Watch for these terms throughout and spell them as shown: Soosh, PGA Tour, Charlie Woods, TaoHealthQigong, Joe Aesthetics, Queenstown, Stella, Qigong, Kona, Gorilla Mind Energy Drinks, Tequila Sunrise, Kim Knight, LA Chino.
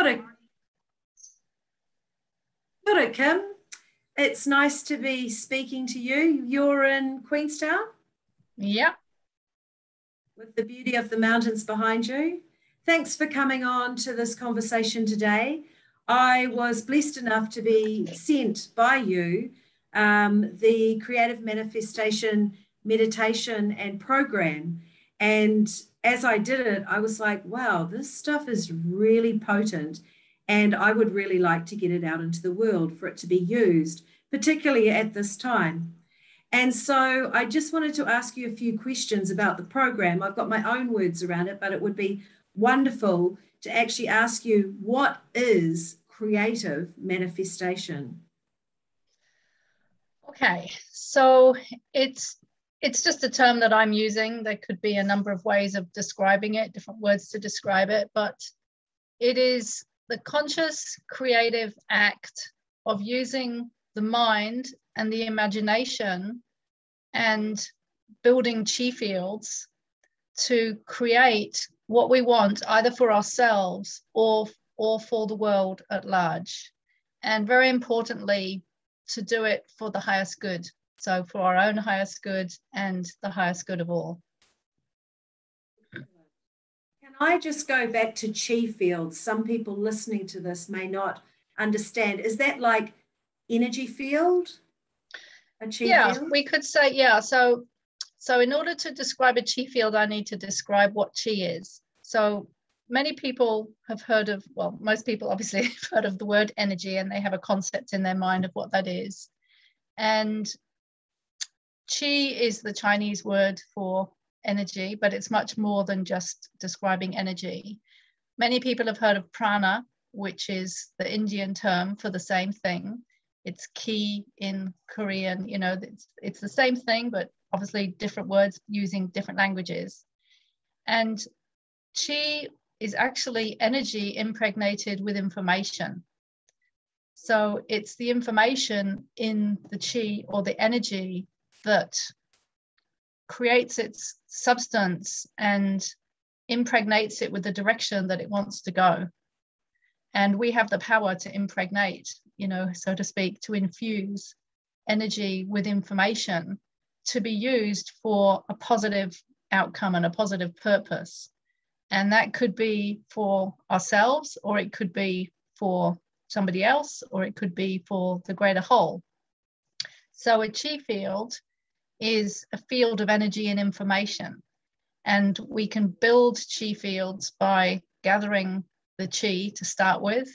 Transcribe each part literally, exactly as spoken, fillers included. Kia ora, Kim. It's nice to be speaking to you. You're in Queenstown? Yep. With the beauty of the mountains behind you. Thanks for coming on to this conversation today. I was blessed enough to be sent by you um, the Creative Manifestation Meditation and Program. And as I did it, I was like, wow, this stuff is really potent, and I would really like to get it out into the world for it to be used, particularly at this time. And so I just wanted to ask you a few questions about the program. I've got my own words around it, but it would be wonderful to actually ask you, what is creative manifestation? Okay, so it's It's just a term that I'm using. There could be a number of ways of describing it, different words to describe it, but it is the conscious creative act of using the mind and the imagination and building chi fields to create what we want, either for ourselves or, or for the world at large. And very importantly, to do it for the highest good. So for our own highest good and the highest good of all. Can I just go back to chi fields? Some people listening to this may not understand. Is that like energy field? A chi yeah, field? We could say, yeah. So, so in order to describe a chi field, I need to describe what chi is. So many people have heard of, well, most people obviously have heard of the word energy, and they have a concept in their mind of what that is. And qi is the Chinese word for energy, but it's much more than just describing energy. Many people have heard of prana, which is the Indian term for the same thing. It's ki in Korean, you know, it's, it's the same thing, but obviously different words using different languages. And qi is actually energy impregnated with information. So it's the information in the qi or the energy that creates its substance and impregnates it with the direction that it wants to go. And we have the power to impregnate, you know, so to speak, to infuse energy with information to be used for a positive outcome and a positive purpose. And that could be for ourselves, or it could be for somebody else, or it could be for the greater whole. So a chi field is a field of energy and information, and we can build chi fields by gathering the chi to start with,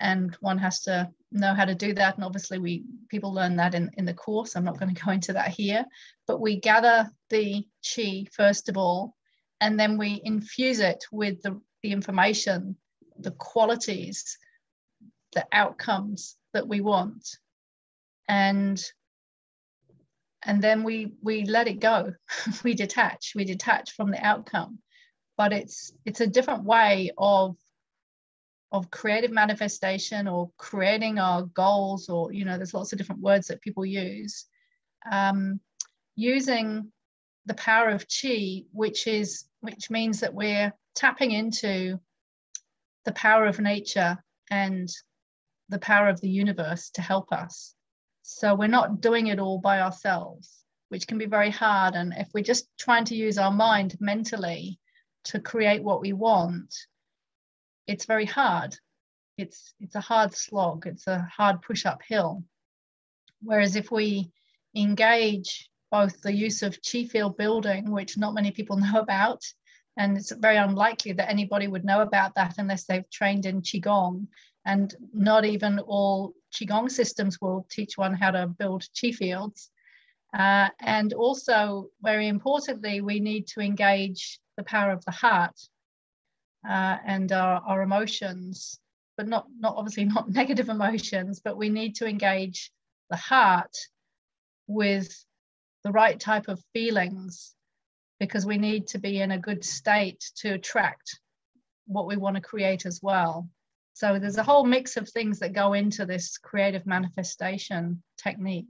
and one has to know how to do that, and obviously we people learn that in, in the course. I'm not going to go into that here, but we gather the chi first of all, and then we infuse it with the, the information, the qualities, the outcomes that we want, and And then we we let it go. we detach, we detach from the outcome. But it's it's a different way of of creative manifestation, or creating our goals, or, you know, there's lots of different words that people use. Um, using the power of qi, which is which means that we're tapping into the power of nature and the power of the universe to help us. So we're not doing it all by ourselves, which can be very hard. And if we're just trying to use our mind mentally to create what we want, it's very hard. It's, it's a hard slog. It's a hard push uphill. Whereas if we engage both the use of chi field building, which not many people know about, and it's very unlikely that anybody would know about that unless they've trained in Qigong, and not even all Qigong systems will teach one how to build chi fields. Uh, and also, very importantly, we need to engage the power of the heart uh, and our, our emotions, but not, not obviously not negative emotions, but we need to engage the heart with the right type of feelings, because we need to be in a good state to attract what we want to create as well. So there's a whole mix of things that go into this creative manifestation technique.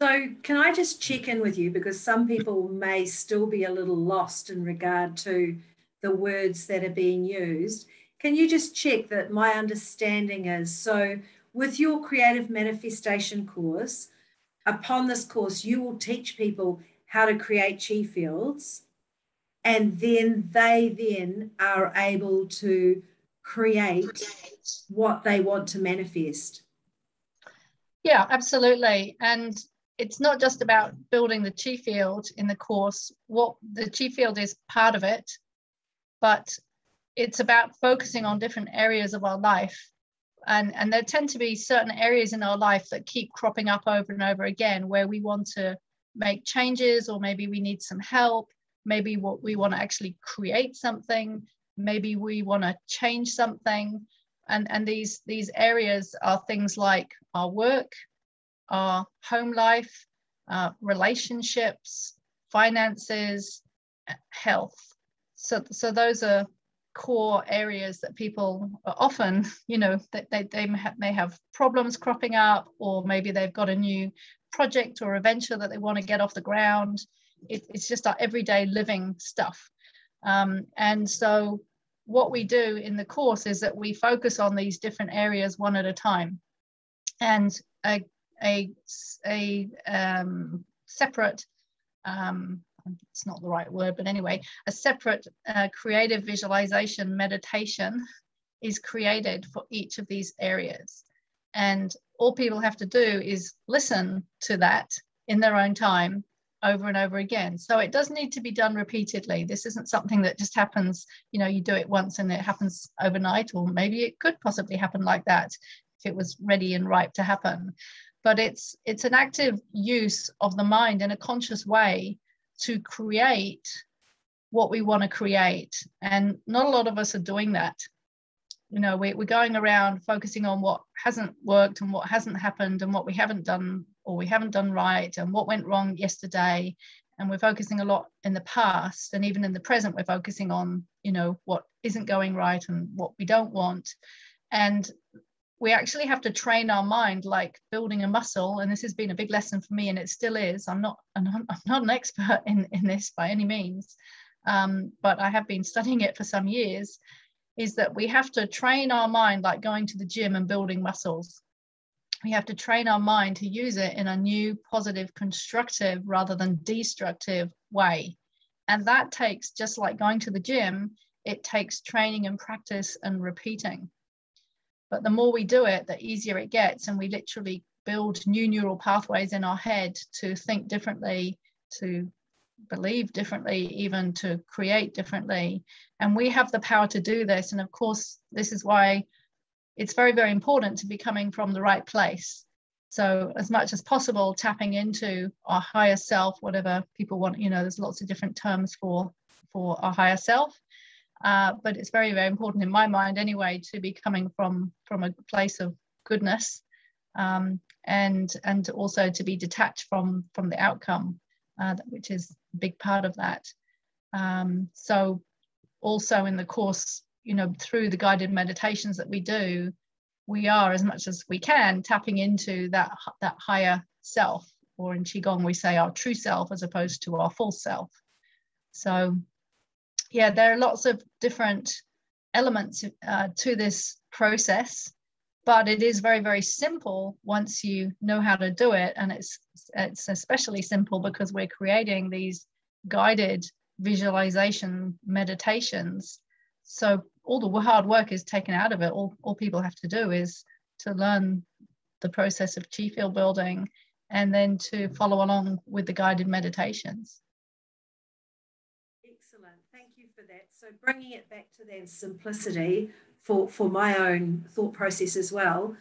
So can I just check in with you, because some people may still be a little lost in regard to the words that are being used. Can you just check that my understanding is, so with your creative manifestation course, upon this course, you will teach people how to create chi fields, and then they then are able to create what they want to manifest. Yeah, absolutely. And it's not just about building the chi field in the course. What the chi field is part of it, but it's about focusing on different areas of our life. And, and there tend to be certain areas in our life that keep cropping up over and over again, where we want to make changes, or maybe we need some help. Maybe what we want to actually create something. Maybe we want to change something. And, and these, these areas are things like our work, our home life, uh, relationships, finances, health. So, so those are core areas that people are often, you know, that they, they may have problems cropping up, or maybe they've got a new project or a venture that they want to get off the ground. It, it's just our everyday living stuff. Um, and so what we do in the course is that we focus on these different areas one at a time. And a a, a um, separate, um, it's not the right word, but anyway, a separate uh, creative visualization meditation is created for each of these areas. And all people have to do is listen to that in their own time over and over again. So it does need to be done repeatedly. This isn't something that just happens, you know, you do it once and it happens overnight, or maybe it could possibly happen like that if it was ready and ripe to happen. But it's, it's an active use of the mind in a conscious way to create what we want to create. And not a lot of us are doing that. You know, we, we're going around focusing on what hasn't worked and what hasn't happened and what we haven't done, or we haven't done right, and what went wrong yesterday. And we're focusing a lot in the past, and even in the present, we're focusing on, you know, what isn't going right and what we don't want. And we actually have to train our mind like building a muscle. And this has been a big lesson for me, and it still is. I'm not, I'm not, I'm not an expert in, in this by any means, um, but I have been studying it for some years, is that we have to train our mind like going to the gym and building muscles. We have to train our mind to use it in a new, positive, constructive rather than destructive way. And that takes, just like going to the gym, it takes training and practice and repeating. But the more we do it, the easier it gets. And we literally build new neural pathways in our head to think differently, to believe differently, even to create differently. And we have the power to do this. And of course, this is why it's very, very important to be coming from the right place. So as much as possible, tapping into our higher self, whatever people want, you know, there's lots of different terms for, for our higher self. Uh, but it's very, very important in my mind anyway to be coming from, from a place of goodness, um, and, and also to be detached from, from the outcome, uh, which is a big part of that. Um, so also in the course, you know, through the guided meditations that we do, we are, as much as we can, tapping into that, that higher self, or in Qigong we say our true self as opposed to our false self. So yeah, there are lots of different elements uh, to this process, but it is very, very simple once you know how to do it. And it's, it's especially simple because we're creating these guided visualization meditations. So all the hard work is taken out of it. All, all people have to do is to learn the process of chi field building and then to follow along with the guided meditations. So bringing it back to that simplicity for, for my own thought process as well.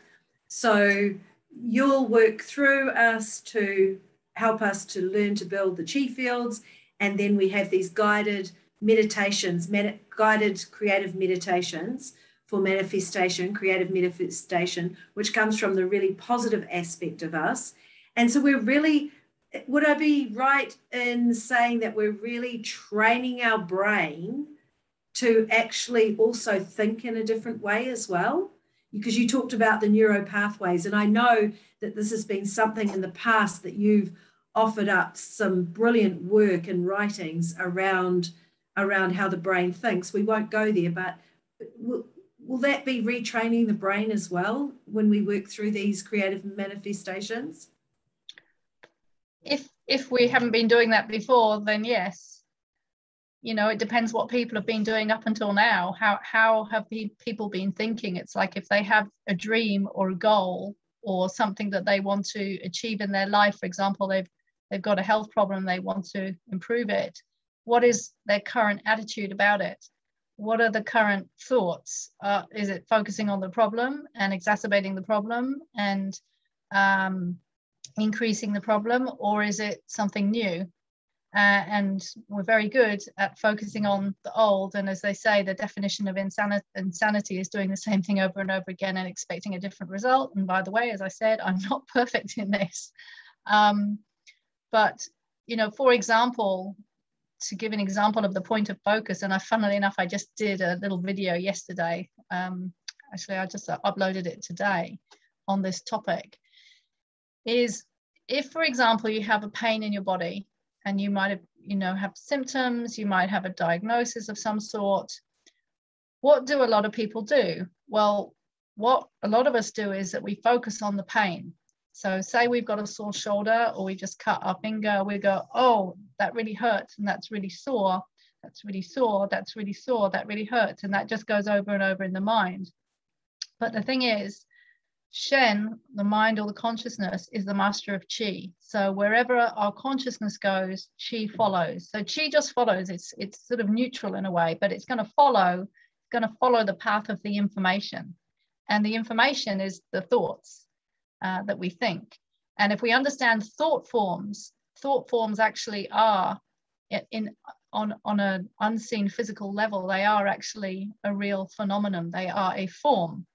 So you'll work through us to help us to learn to build the chi fields, and then we have these guided meditations, med guided creative meditations for manifestation, creative manifestation, which comes from the really positive aspect of us. And so we're really, would I be right in saying that we're really training our brain to actually also think in a different way as well? Because you talked about the neuro pathways, and I know that this has been something in the past that you've offered up some brilliant work and writings around, around how the brain thinks. We won't go there, but will that be retraining the brain as well when we work through these creative manifestations? If if we haven't been doing that before, then yes. You know, it depends what people have been doing up until now. How how have the people been thinking? It's like if they have a dream or a goal or something that they want to achieve in their life, for example, they've they've got a health problem, they want to improve it. What is their current attitude about it? What are the current thoughts? Uh, is it focusing on the problem and exacerbating the problem and um, increasing the problem, or is it something new? Uh, and we're very good at focusing on the old. And as they say, the definition of insanity, insanity is doing the same thing over and over again and expecting a different result. And by the way, as I said, I'm not perfect in this. Um, but, you know, for example, to give an example of the point of focus, and I, funnily enough, I just did a little video yesterday. Um, actually, I just uploaded it today on this topic. Is if, for example, you have a pain in your body and you might have, you know, have symptoms, you might have a diagnosis of some sort. What do a lot of people do? Well, what a lot of us do is that we focus on the pain. So say we've got a sore shoulder or we just cut our finger, we go, oh, that really hurts and that's really sore, that's really sore, that's really sore, that really hurts. And that just goes over and over in the mind. But the thing is, Shen, the mind or the consciousness, is the master of Qi. So wherever our consciousness goes, Qi follows. So Qi just follows. It's, it's sort of neutral in a way, but it's going to follow, it's going to follow the path of the information. And the information is the thoughts. Uh, that we think. And if we understand thought forms, thought forms actually are in on, on an unseen physical level, they are actually a real phenomenon. They are a form.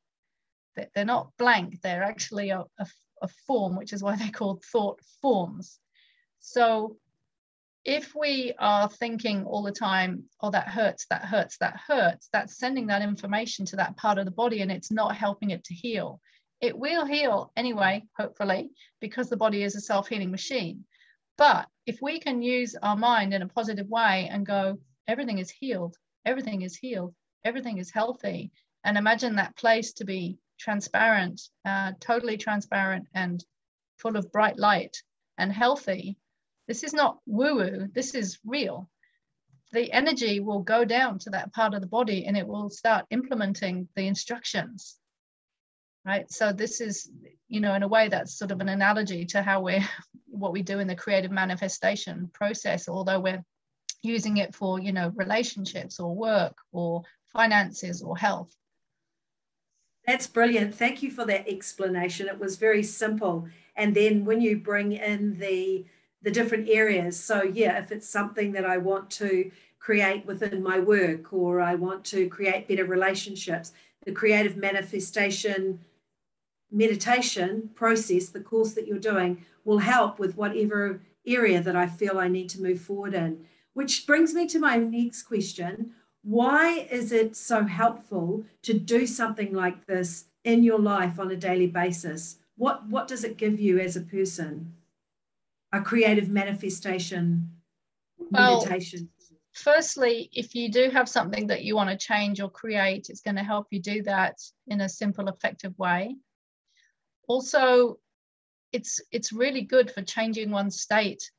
They're not blank. They're actually a, a, a form, which is why they're called thought forms. So if we are thinking all the time, oh, that hurts, that hurts, that hurts, that's sending that information to that part of the body and it's not helping it to heal. It will heal anyway, hopefully, because the body is a self-healing machine. But if we can use our mind in a positive way and go, everything is healed, everything is healed, everything is healthy, and imagine that place to be transparent, uh, totally transparent and full of bright light and healthy. This is not woo-woo, this is real. The energy will go down to that part of the body and it will start implementing the instructions. Right. So this is, you know, in a way that's sort of an analogy to how we're, what we do in the creative manifestation process, although we're using it for, you know, relationships or work or finances or health. That's brilliant. Thank you for that explanation. It was very simple. And then when you bring in the, the different areas, so yeah, if it's something that I want to create within my work or I want to create better relationships, the creative manifestation meditation process, the course that you're doing, will help with whatever area that I feel I need to move forward in. Which brings me to my next question. Why is it so helpful to do something like this in your life on a daily basis? What, what does it give you as a person? A creative manifestation meditation. Well, firstly, if you do have something that you want to change or create, it's going to help you do that in a simple, effective way. Also, it's it's really good for changing one's state.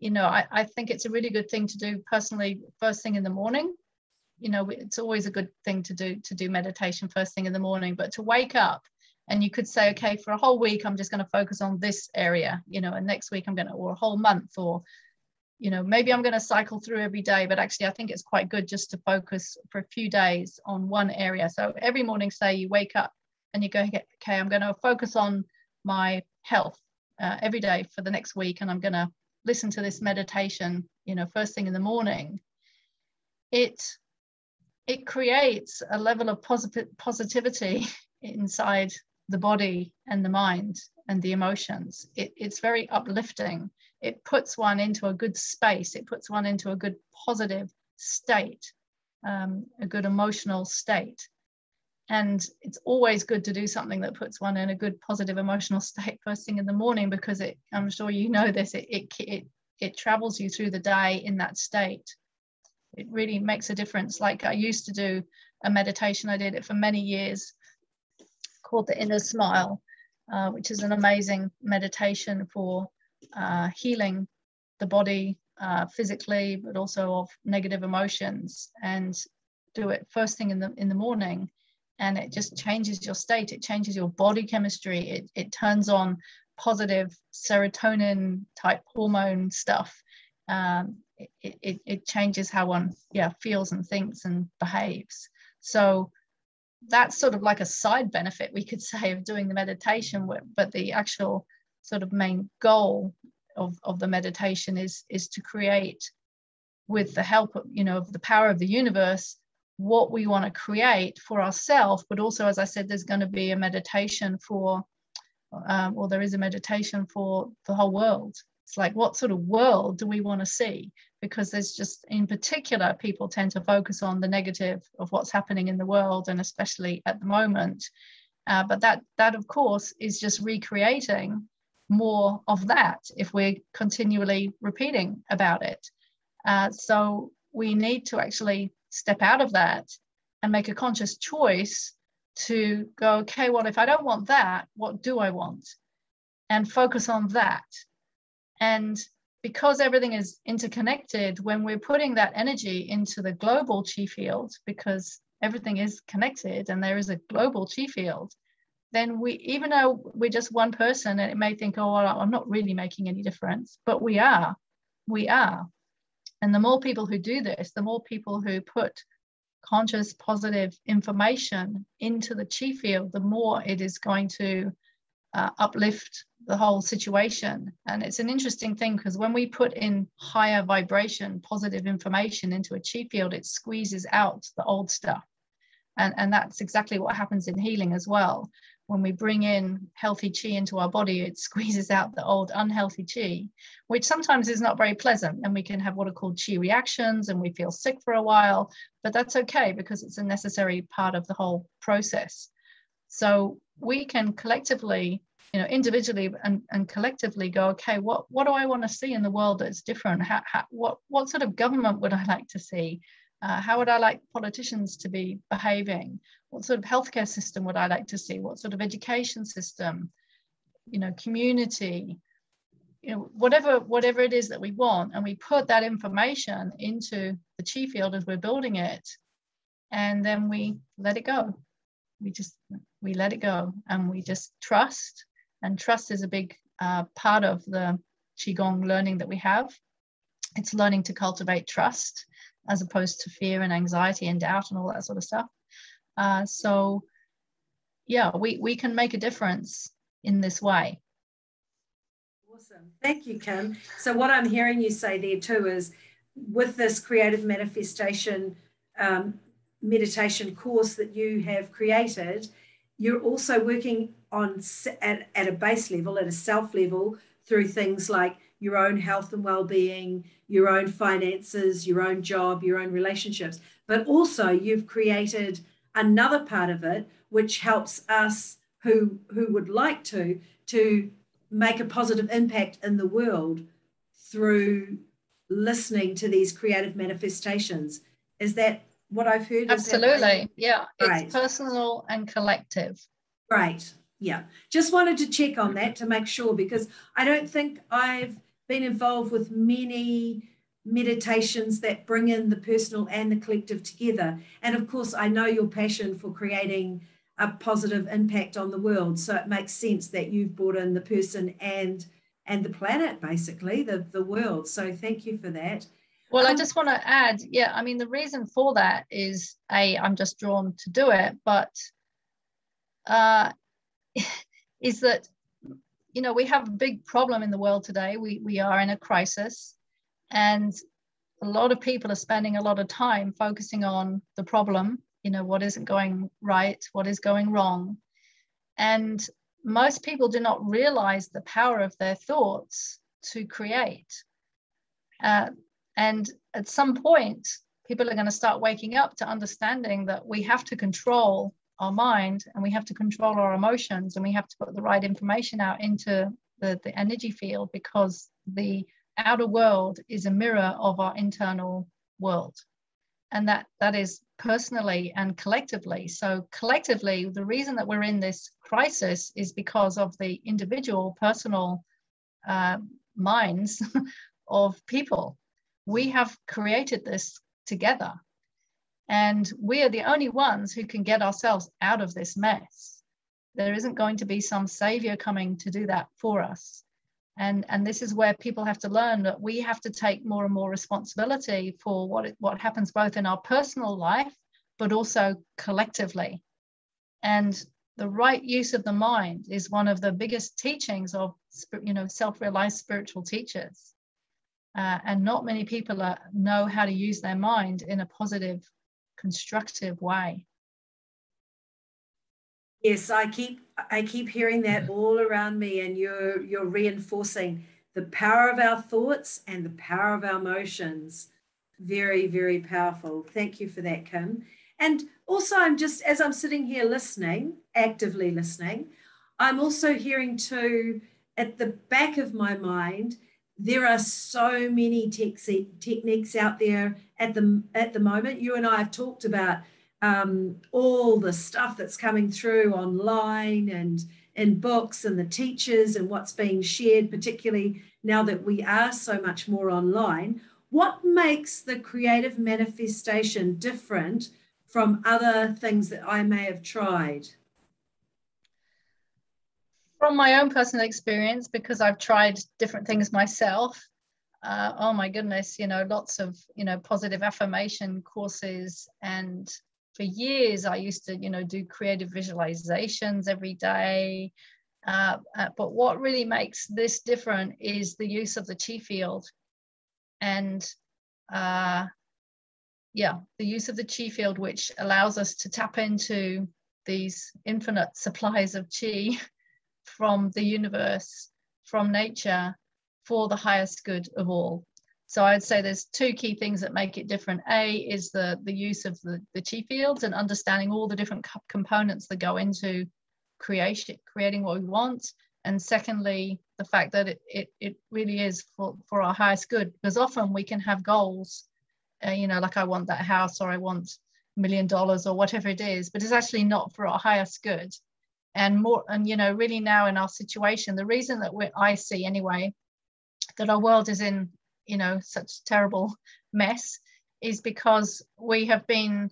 You know, I, I think it's a really good thing to do personally first thing in the morning. You know, it's always a good thing to do, to do meditation first thing in the morning, but to wake up and you could say, okay, for a whole week, I'm just going to focus on this area, you know, and next week I'm going to, or a whole month, or, you know, maybe I'm going to cycle through every day, but actually I think it's quite good just to focus for a few days on one area. So every morning, say you wake up, and you go, okay, I'm going to focus on my health uh, every day for the next week. And I'm going to listen to this meditation, you know, first thing in the morning. It, it creates a level of posit- positivity inside the body and the mind and the emotions. It, it's very uplifting. It puts one into a good space. It puts one into a good positive state, um, a good emotional state. And it's always good to do something that puts one in a good, positive, emotional state first thing in the morning, because it, I'm sure you know this, it, it, it, it travels you through the day in that state. It really makes a difference. Like I used to do a meditation. I did it for many years called the Inner Smile, uh, which is an amazing meditation for uh, healing the body uh, physically, but also of negative emotions, and do it first thing in the in the morning. And it just changes your state. It changes your body chemistry. It, it turns on positive serotonin type hormone stuff. Um, it, it, it changes how one yeah, feels and thinks and behaves. So that's sort of like a side benefit, we could say, of doing the meditation. But the actual sort of main goal of, of the meditation is, is to create, with the help of, you know, of the power of the universe, what we want to create for ourselves. But also, as I said, there's going to be a meditation for, um, or there is a meditation for the whole world. It's like, what sort of world do we want to see? Because there's just, in particular, people tend to focus on the negative of what's happening in the world, and especially at the moment. Uh, but that, that, of course, is just recreating more of that if we're continually repeating about it. Uh, so we need to actually step out of that and make a conscious choice to go, okay, well, if I don't want that, what do I want? And focus on that. And because everything is interconnected, when we're putting that energy into the global chi field, because everything is connected and there is a global chi field, then we, even though we're just one person, and it may think, oh, well, I'm not really making any difference, but we are, we are. And the more people who do this, the more people who put conscious, positive information into the chi field, the more it is going to uh, uplift the whole situation. And it's an interesting thing, because when we put in higher vibration, positive information into a chi field, it squeezes out the old stuff. And, and that's exactly what happens in healing as well. When we bring in healthy chi into our body, it squeezes out the old unhealthy chi, which sometimes is not very pleasant. And we can have what are called chi reactions, and we feel sick for a while, but that's okay, because it's a necessary part of the whole process. So we can collectively, you know, individually and, and collectively go, okay, what, what do I want to see in the world that's different? How, how, what, what sort of government would I like to see? Uh, how would I like politicians to be behaving? What sort of healthcare system would I like to see? What sort of education system? You know, community, you know, whatever, whatever it is that we want. And we put that information into the chi field as we're building it. And then we let it go. We just, we let it go, and we just trust. And trust is a big uh, part of the Qigong learning that we have. It's learning to cultivate trust, as opposed to fear and anxiety and doubt and all that sort of stuff. Uh, so yeah, we, we can make a difference in this way. Awesome, thank you, Kim. So what I'm hearing you say there too is, with this creative manifestation um, meditation course that you have created, you're also working on at, at a base level, at a self level, through things like your own health and well-being, your own finances, your own job, your own relationships. But also you've created another part of it, which helps us who, who would like to, to make a positive impact in the world through listening to these creative manifestations. Is that what I've heard? Absolutely, yeah. Right. It's personal and collective. Right, yeah. Just wanted to check on that to make sure, because I don't think I've been involved with many meditations that bring in the personal and the collective together. And of course, I know your passion for creating a positive impact on the world. So it makes sense that you've brought in the person and and the planet, basically, the, the world. So thank you for that. Well, um, I just want to add, yeah, I mean, the reason for that is, A, I'm just drawn to do it, but uh, is that, you know, we have a big problem in the world today. We, we are in a crisis, and a lot of people are spending a lot of time focusing on the problem, you know, what isn't going right, what is going wrong. And most people do not realize the power of their thoughts to create. Uh, and at some point, people are going to start waking up to understanding that we have to control our mind, and we have to control our emotions, and we have to put the right information out into the, the energy field, because the outer world is a mirror of our internal world. and that that is personally and collectively. So collectively, the reason that we're in this crisis is because of the individual personal uh, minds of people. We have created this together, and we are the only ones who can get ourselves out of this mess. There isn't going to be some savior coming to do that for us. And, and this is where people have to learn that we have to take more and more responsibility for what, it, what happens both in our personal life, but also collectively. And the right use of the mind is one of the biggest teachings of, you know, self-realized spiritual teachers. Uh, and not many people are, know how to use their mind in a positive, constructive way. Yes, I keep I keep hearing that all around me, and you're you're reinforcing the power of our thoughts and the power of our emotions. Very, very powerful. Thank you for that, Kim. And also, I'm just as I'm sitting here listening, actively listening, I'm also hearing too at the back of my mind, there are so many techniques out there at the at the moment. You and I have talked about Um, all the stuff that's coming through online and in books and the teachers and what's being shared, particularly now that we are so much more online. What makes the creative manifestation different from other things that I may have tried? From my own personal experience, because I've tried different things myself, uh, oh my goodness, you know, lots of, you know, positive affirmation courses, and for years, I used to, you know, do creative visualizations every day. Uh, uh, but what really makes this different is the use of the chi field. And uh, yeah, the use of the chi field, which allows us to tap into these infinite supplies of chi from the universe, from nature, for the highest good of all. So I'd say there's two key things that make it different. A is the, the use of the, the chi fields and understanding all the different components that go into creation, creating what we want. And secondly, the fact that it, it, it really is for, for our highest good, because often we can have goals, uh, you know, like I want that house, or I want a million dollars or whatever it is, but it's actually not for our highest good. And more, and, you know, really now in our situation, the reason that we're, I see anyway, that our world is in, you know, such terrible mess is because we have been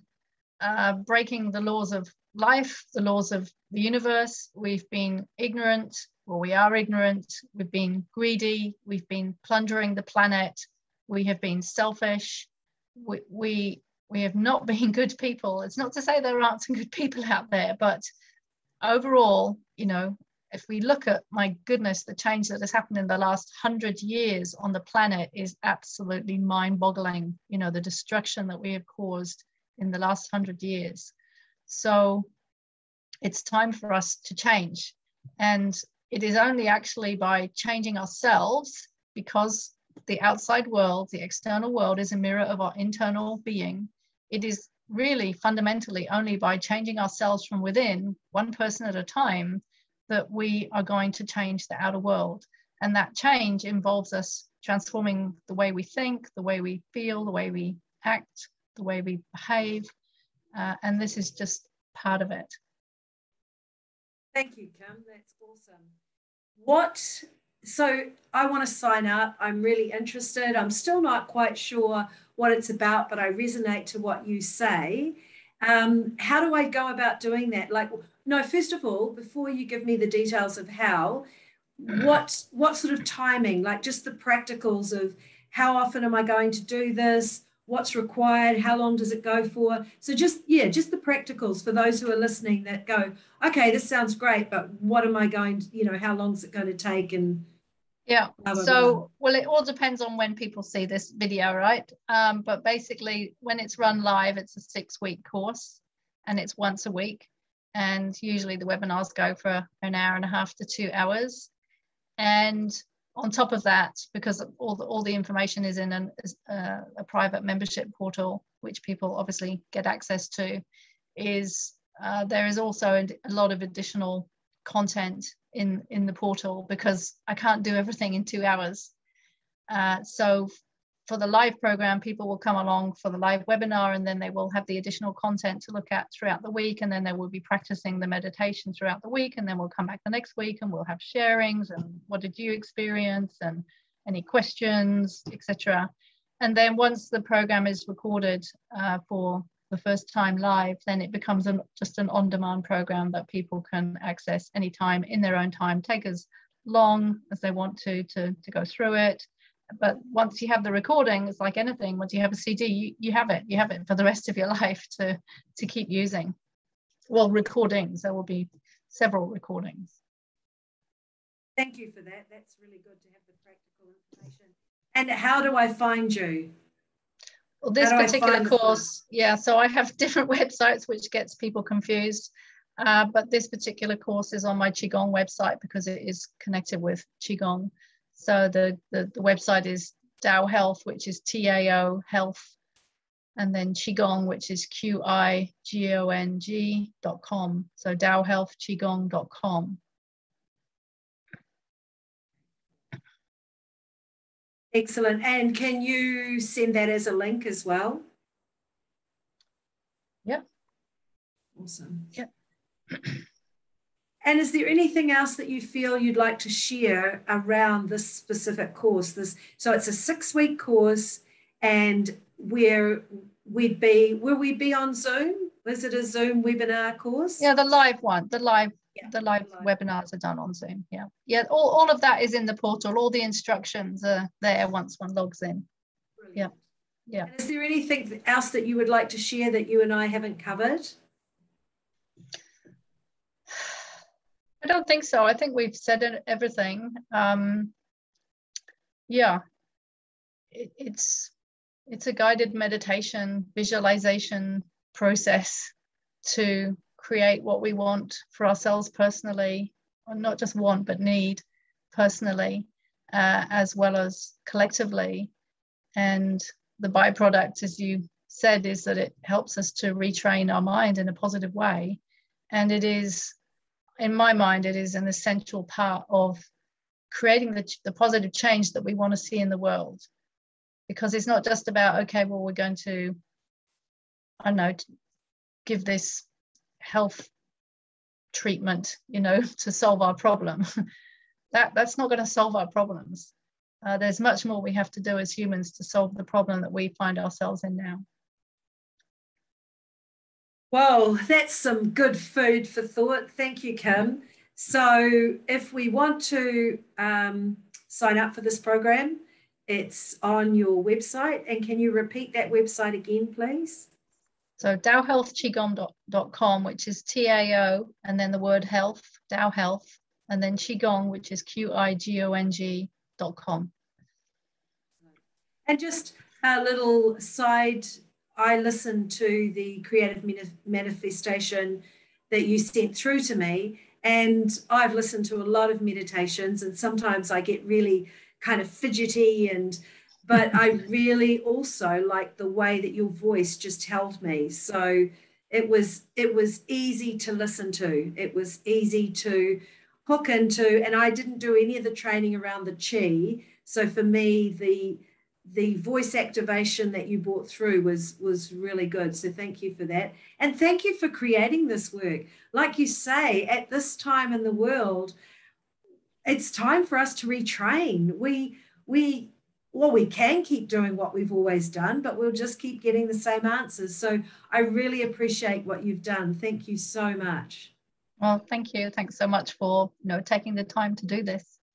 uh, breaking the laws of life, the laws of the universe. We've been ignorant, or we are ignorant. We've been greedy. We've been plundering the planet. We have been selfish. We, we, we have not been good people. It's not to say there aren't some good people out there, but overall, you know, if we look at, my goodness, the change that has happened in the last hundred years on the planet is absolutely mind-boggling, you know, the destruction that we have caused in the last hundred years. So it's time for us to change. And it is only actually by changing ourselves, because the outside world, the external world, is a mirror of our internal being. It is really fundamentally only by changing ourselves from within, one person at a time, that we are going to change the outer world. And that change involves us transforming the way we think, the way we feel, the way we act, the way we behave. Uh, and this is just part of it. Thank you, Kim. That's awesome. What, so I want to sign up. I'm really interested. I'm still not quite sure what it's about, but I resonate to what you say. Um, how do I go about doing that? Like, no, first of all, before you give me the details of how, what what sort of timing, like just the practicals of how often am I going to do this, what's required, how long does it go for? So just, yeah, just the practicals for those who are listening that go, okay, this sounds great, but what am I going to, you know, how long is it going to take? And yeah, blah, blah, so, blah. Well, it all depends on when people see this video, right? Um, but basically when it's run live, it's a six-week course and it's once a week. And usually the webinars go for an hour and a half to two hours. And on top of that, because all the, all the information is in an, uh, a private membership portal, which people obviously get access to, is uh, there is also a lot of additional content in, in the portal, because I can't do everything in two hours. Uh, so for the live program, people will come along for the live webinar, and then they will have the additional content to look at throughout the week. And then they will be practicing the meditation throughout the week. And then we'll come back the next week and we'll have sharings and what did you experience and any questions, et cetera. And then once the program is recorded uh, for the first time live, then it becomes an, just an on-demand program that people can access anytime in their own time, take as long as they want to, to, to go through it. But once you have the recording, it's like anything. Once you have a C D, you, you have it. You have it for the rest of your life to, to keep using. Well, recordings, there will be several recordings. Thank you for that. That's really good to have the practical information. And how do I find you? Well, this particular course, yeah, so I have different websites, which gets people confused. Uh, but this particular course is on my Qigong website because it is connected with Qigong. So the, the, the website is Tao Health, which is T A O Health, and then Qigong, which is Q I G O N G dot com. So Tao Health Qigong dot com. Excellent. And can you send that as a link as well? Yep. Awesome. Yep. And is there anything else that you feel you'd like to share around this specific course? This, so it's a six-week course, and where we'd be, will we be on Zoom? Is it a Zoom webinar course? Yeah, the live one, the live, yeah, the live, the live webinars are done on Zoom. Yeah, yeah. All, all of that is in the portal. All the instructions are there once one logs in. Brilliant. Yeah, yeah. And is there anything else that you would like to share that you and I haven't covered? I don't think so. I think we've said everything. Um, yeah, it, it's it's a guided meditation visualization process to create what we want for ourselves personally, or not just want but need personally, uh, as well as collectively. And the byproduct, as you said, is that it helps us to retrain our mind in a positive way, and it is. In my mind, it is an essential part of creating the, the positive change that we want to see in the world. Because it's not just about, okay, well, we're going to, I don't know, give this health treatment, you know, to solve our problem. that, that's not going to solve our problems. Uh, there's much more we have to do as humans to solve the problem that we find ourselves in now. Well, that's some good food for thought. Thank you, Kim. So if we want to um, sign up for this program, it's on your website. And can you repeat that website again, please? So Tao Health Qigong dot com, which is T A O, and then the word health, Tao Health, and then Qigong, which is Q I G O N G dot com. And just a little side, I listened to the creative manifestation that you sent through to me, and I've listened to a lot of meditations, and sometimes I get really kind of fidgety, and but I really also like the way that your voice just held me. So it was it was easy to listen to. It was easy to hook into, and I didn't do any of the training around the chi. So for me, the the voice activation that you brought through was, was really good. So thank you for that. And thank you for creating this work. Like you say, at this time in the world, it's time for us to retrain. We, we, well, we can keep doing what we've always done, but we'll just keep getting the same answers. So I really appreciate what you've done. Thank you so much. Well, thank you. Thanks so much for, you know, taking the time to do this.